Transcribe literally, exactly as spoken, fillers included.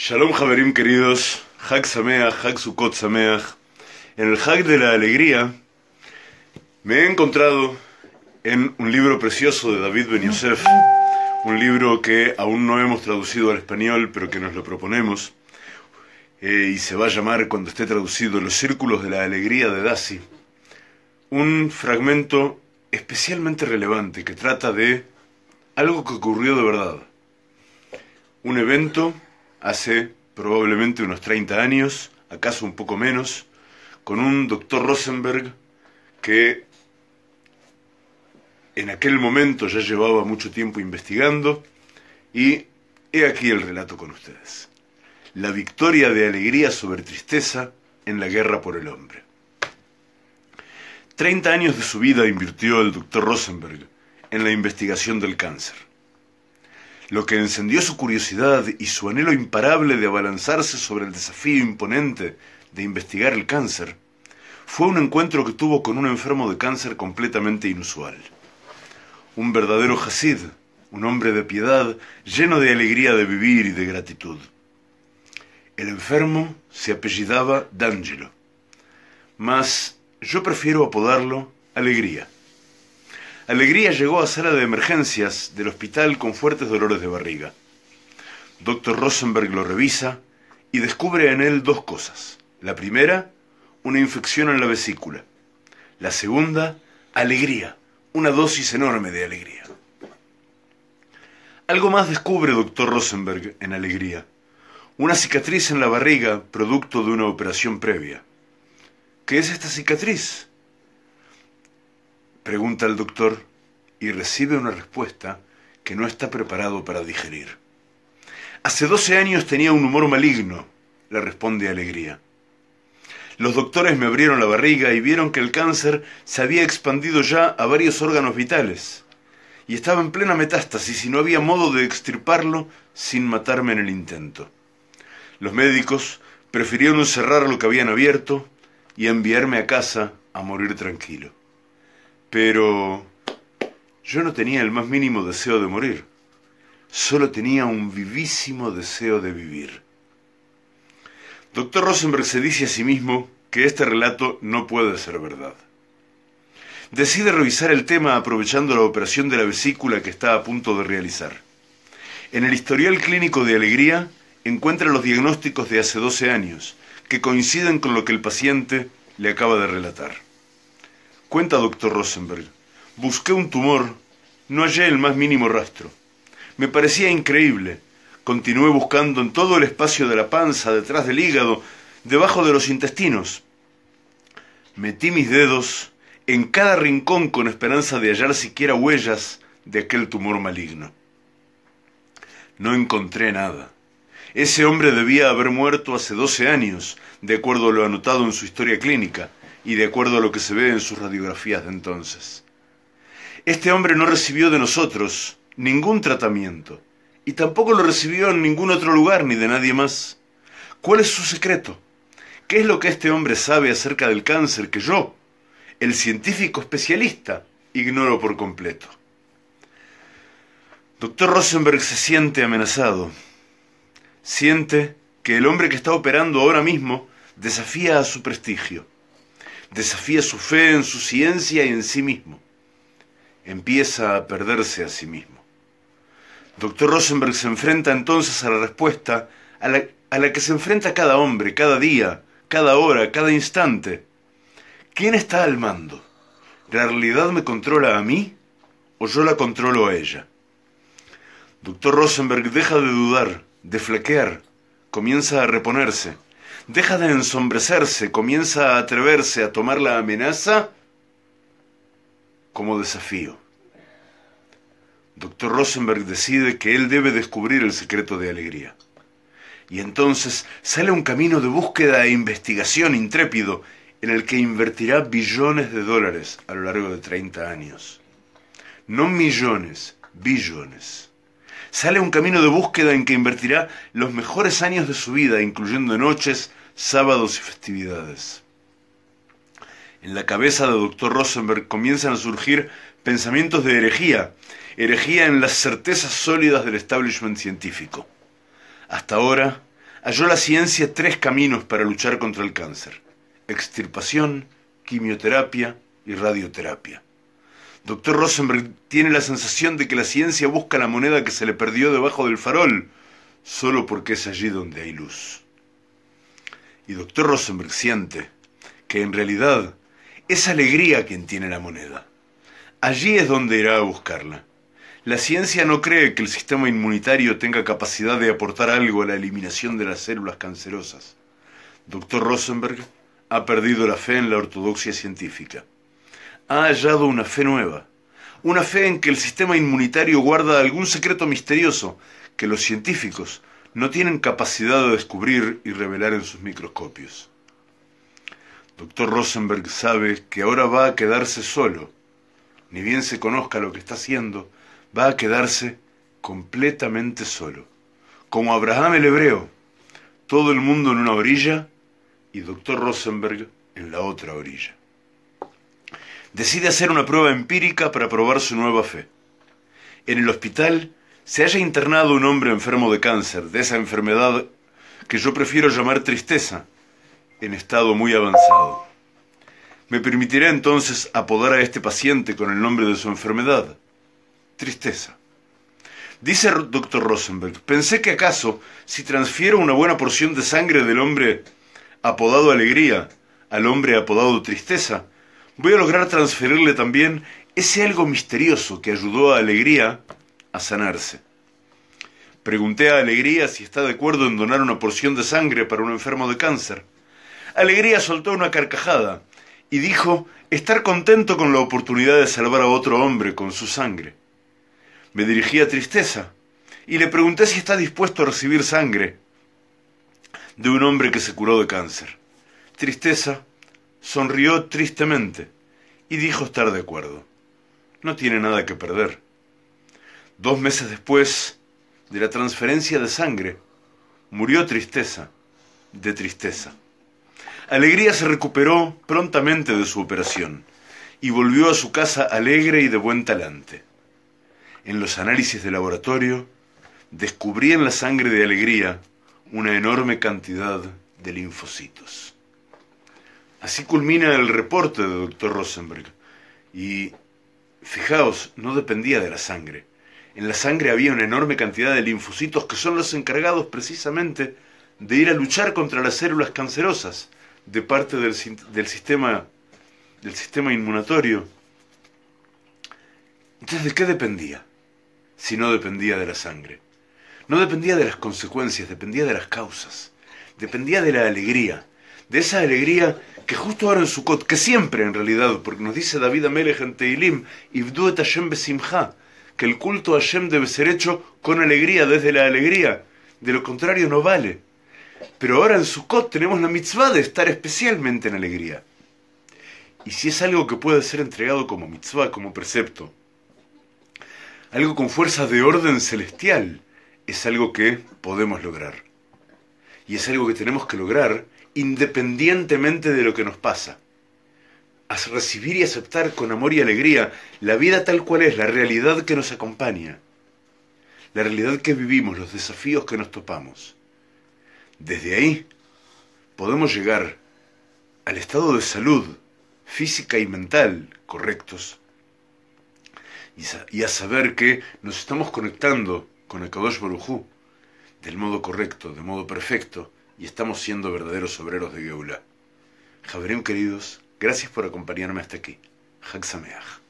Shalom Javerim queridos, Hag Sameach, Hag Sukkot Sameach. En el Hag de la Alegría me he encontrado en un libro precioso de David Ben Yosef, un libro que aún no hemos traducido al español, pero que nos lo proponemos, eh, y se va a llamar, cuando esté traducido, Los Círculos de la Alegría de Dási. Un fragmento especialmente relevante que trata de algo que ocurrió de verdad. Un evento hace probablemente unos treinta años, acaso un poco menos, con un doctor Rosenberg que en aquel momento ya llevaba mucho tiempo investigando, y he aquí el relato con ustedes. La victoria de Alegría sobre Tristeza en la guerra por el hombre. treinta años de su vida invirtió el doctor Rosenberg en la investigación del cáncer. Lo que encendió su curiosidad y su anhelo imparable de abalanzarse sobre el desafío imponente de investigar el cáncer fue un encuentro que tuvo con un enfermo de cáncer completamente inusual. Un verdadero jasid, un hombre de piedad, lleno de alegría de vivir y de gratitud. El enfermo se apellidaba D'Angelo, mas yo prefiero apodarlo Alegría. Alegría llegó a sala de emergencias del hospital con fuertes dolores de barriga. doctor Rosenberg lo revisa y descubre en él dos cosas. La primera, una infección en la vesícula. La segunda, alegría, una dosis enorme de alegría. Algo más descubre doctor Rosenberg en Alegría. Una cicatriz en la barriga producto de una operación previa. ¿Qué es esta cicatriz?, pregunta el doctor, y recibe una respuesta que no está preparado para digerir. Hace doce años tenía un humor maligno, le responde Alegría. Los doctores me abrieron la barriga y vieron que el cáncer se había expandido ya a varios órganos vitales y estaba en plena metástasis y no había modo de extirparlo sin matarme en el intento. Los médicos prefirieron cerrar lo que habían abierto y enviarme a casa a morir tranquilo. Pero yo no tenía el más mínimo deseo de morir. Solo tenía un vivísimo deseo de vivir. doctor Rosenberg se dice a sí mismo que este relato no puede ser verdad. Decide revisar el tema aprovechando la operación de la vesícula que está a punto de realizar. En el historial clínico de Alegría encuentra los diagnósticos de hace doce años, que coinciden con lo que el paciente le acaba de relatar. Cuenta doctor Rosenberg, busqué un tumor, no hallé el más mínimo rastro. Me parecía increíble. Continué buscando en todo el espacio de la panza, detrás del hígado, debajo de los intestinos. Metí mis dedos en cada rincón con esperanza de hallar siquiera huellas de aquel tumor maligno. No encontré nada. Ese hombre debía haber muerto hace doce años, de acuerdo a lo anotado en su historia clínica y de acuerdo a lo que se ve en sus radiografías de entonces. Este hombre no recibió de nosotros ningún tratamiento y tampoco lo recibió en ningún otro lugar ni de nadie más. ¿Cuál es su secreto? ¿Qué es lo que este hombre sabe acerca del cáncer que yo, el científico especialista, ignoro por completo? doctor Rosenberg se siente amenazado. Siente que el hombre que está operando ahora mismo desafía a su prestigio, desafía su fe en su ciencia y en sí mismo. Empieza a perderse a sí mismo. doctor Rosenberg se enfrenta entonces a la respuesta a la, a la que se enfrenta cada hombre, cada día, cada hora, cada instante. ¿Quién está al mando? ¿La realidad me controla a mí o yo la controlo a ella? doctor Rosenberg deja de dudar, de flaquear, comienza a reponerse, deja de ensombrecerse, comienza a atreverse a tomar la amenaza como desafío. doctor Rosenberg decide que él debe descubrir el secreto de Alegría. Y entonces sale un camino de búsqueda e investigación intrépido en el que invertirá billones de dólares a lo largo de treinta años. No millones, billones. Sale un camino de búsqueda en que invertirá los mejores años de su vida, incluyendo noches, sábados y festividades. En la cabeza de doctor Rosenberg comienzan a surgir pensamientos de herejía, herejía en las certezas sólidas del establishment científico. Hasta ahora halló la ciencia tres caminos para luchar contra el cáncer: extirpación, quimioterapia y radioterapia. Doctor Rosenberg tiene la sensación de que la ciencia busca la moneda que se le perdió debajo del farol, solo porque es allí donde hay luz. Y doctor Rosenberg siente que en realidad es Alegría quien tiene la moneda. Allí es donde irá a buscarla. La ciencia no cree que el sistema inmunitario tenga capacidad de aportar algo a la eliminación de las células cancerosas. doctor Rosenberg ha perdido la fe en la ortodoxia científica. Ha hallado una fe nueva, una fe en que el sistema inmunitario guarda algún secreto misterioso que los científicos no tienen capacidad de descubrir y revelar en sus microscopios. doctor Rosenberg sabe que ahora va a quedarse solo. Ni bien se conozca lo que está haciendo, va a quedarse completamente solo. Como Abraham el hebreo, todo el mundo en una orilla y doctor Rosenberg en la otra orilla. Decide hacer una prueba empírica para probar su nueva fe. En el hospital se halla internado un hombre enfermo de cáncer, de esa enfermedad que yo prefiero llamar tristeza, en estado muy avanzado. Me permitirá entonces apodar a este paciente con el nombre de su enfermedad: tristeza. Dice doctor Rosenberg: pensé que acaso, si transfiero una buena porción de sangre del hombre apodado Alegría al hombre apodado Tristeza, voy a lograr transferirle también ese algo misterioso que ayudó a Alegría a sanarse. Pregunté a Alegría si está de acuerdo en donar una porción de sangre para un enfermo de cáncer. Alegría soltó una carcajada y dijo estar contento con la oportunidad de salvar a otro hombre con su sangre. Me dirigí a Tristeza y le pregunté si está dispuesto a recibir sangre de un hombre que se curó de cáncer. Tristeza sonrió tristemente y dijo estar de acuerdo. No tiene nada que perder. Dos meses después de la transferencia de sangre, murió Tristeza de tristeza. Alegría se recuperó prontamente de su operación y volvió a su casa alegre y de buen talante. En los análisis de laboratorio, descubrí en la sangre de Alegría una enorme cantidad de linfocitos. Así culmina el reporte de doctor Rosenberg. Y, fijaos, no dependía de la sangre. En la sangre había una enorme cantidad de linfocitos que son los encargados precisamente de ir a luchar contra las células cancerosas de parte del, del, sistema, del sistema inmunatorio. Entonces, ¿de qué dependía? Si no dependía de la sangre. No dependía de las consecuencias, dependía de las causas. Dependía de la alegría. De esa alegría que justo ahora en Sukkot, que siempre en realidad, porque nos dice David Amelej en Tehilim, Ibdu et Hashem besimcha, que el culto a Hashem debe ser hecho con alegría, desde la alegría, de lo contrario no vale. Pero ahora en Sukkot tenemos la mitzvah de estar especialmente en alegría. Y si es algo que puede ser entregado como mitzvah, como precepto, algo con fuerzas de orden celestial, es algo que podemos lograr. Y es algo que tenemos que lograr independientemente de lo que nos pasa. A recibir y aceptar con amor y alegría la vida tal cual es, la realidad que nos acompaña, la realidad que vivimos, los desafíos que nos topamos. Desde ahí podemos llegar al estado de salud física y mental correctos y a saber que nos estamos conectando con el Kadosh Baruj Hu del modo correcto, de modo perfecto, y estamos siendo verdaderos obreros de Gueula. Javerim queridos, gracias por acompañarme hasta aquí. Hag Sameach.